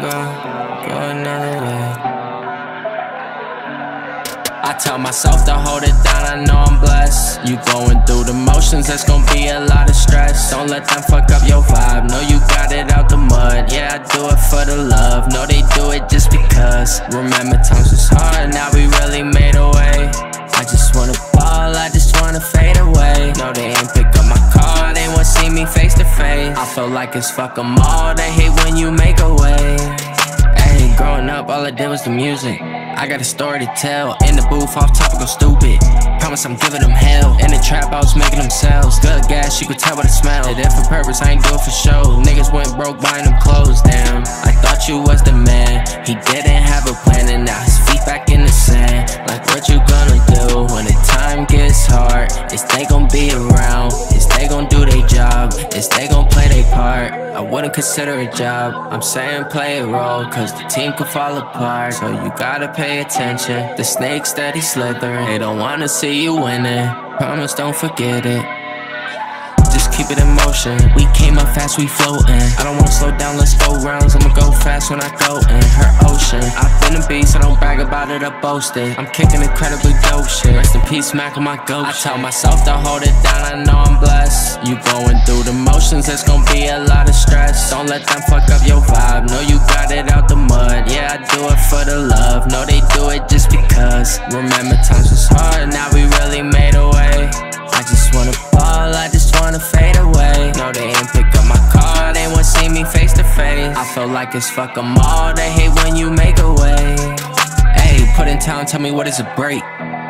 gon' go another way. I tell myself to hold it down, I know I'm blessed. You going through the motions, that's gon' be a lot of stress. Don't let them fuck up your vibe, know you got it out the mud. Yeah, I do it for the love, no they do it just because. Remember times was hard, now we really made a way. I just wanna ball, I just wanna fade away. No, they ain't pick up my call, they won't see me face to face. I feel like it's fuck 'em all, they hate when you make a way. Ayy, growing up, all I did was the music. I got a story to tell, in the booth, off topic, I'm stupid. Promise I'm giving them hell, in the trap, I was making them sales. Good gas, you could tell by the smell. Did it for purpose, I ain't do it for show. Niggas went broke buying them clothes, damn. I thought you was the man, he didn't have a plan, and now his feet back in the sand. Like, what you gonna do when the time gets hard? Is they gon' be around? Is they gon' do their job? Is they gon' play their part? I wouldn't consider a job, I'm saying play a role, cause the team could fall apart. So you gotta pay attention, the snakes steady slithering. They don't wanna see you winning, promise don't forget it. Just keep it in motion, we came up fast, we floating. I don't wanna slow down, let's go rounds, I'ma go fast when I go in her ocean. I've been a beast, I don't brag about it or boast it. I'm kicking incredibly dope shit, rest in peace, Mac on my ghost. I tell myself to hold it down, I know I'm blessed. You going through the motions, it's gonna be a lot of stress. Don't let them fuck up your vibe, know you got it out the mud. Yeah, I do it for the love, no they do it just because. Remember times was hard, now we really made a way. I just wanna ball, I just wanna fade away. No, they ain't pick up my call, they won't see me face to face. I feel like it's fuck 'em all, they hate when you make a way. Ayy, put in town, tell me what is a break.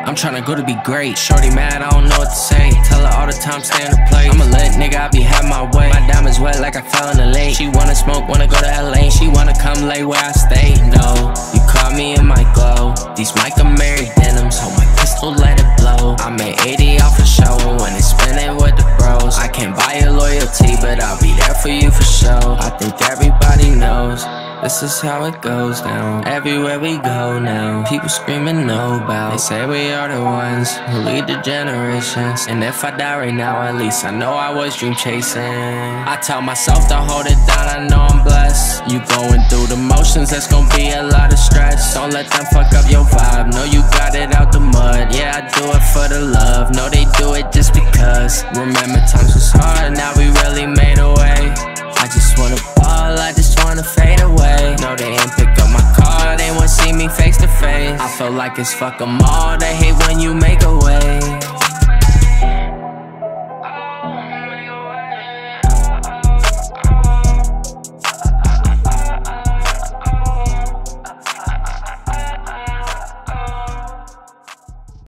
I'm tryna go to be great. Shorty mad, I don't know what to say. Tell her all the time, stay in the place. I'm a lit nigga, I be having my way. My diamonds wet like I fell in the lake. She wanna smoke, wanna go to LA. She wanna come lay where I stay. No, you caught me in my glow. These Micah Mary denims, hold my pistol, let it blow. I made 80 off a show when it's spinning with the bros. I can't buy your loyalty, but I'll be there for you for sure. I think everybody knows this is how it goes down. Everywhere we go now, people screaming no bow. They say we are the ones who lead the generations. And if I die right now, at least I know I was dream chasing. I tell myself to hold it down, I know I'm blessed. You going through the motions, that's gonna be a lot of stress. Don't let them fuck up your vibe, know you got it out the mud. Yeah, I do it for the love, no they do it just because. Remember times was hard, now we really made a way. I just wanna ball, I just wanna fade away. No, they ain't pick up my call, they won't see me face to face. I feel like it's fuck 'em all, they hate when you make a way.